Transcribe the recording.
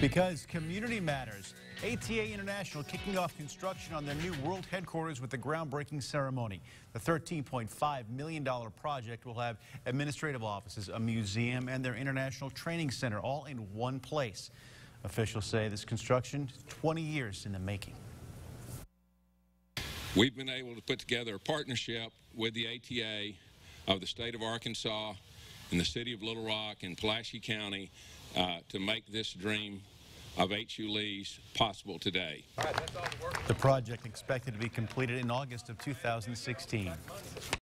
Because community matters. ATA International kicking off construction on their new world headquarters with the groundbreaking ceremony. The $13.5 million project will have administrative offices, a museum, and their international training center all in one place. Officials say this construction is 20 years in the making. We've been able to put together a partnership with the ATA of the state of Arkansas and the city of Little Rock and Pulaski County to make this dream of H.U. Lee's possible today. All right, that's all the work. The project expected to be completed in August of 2016.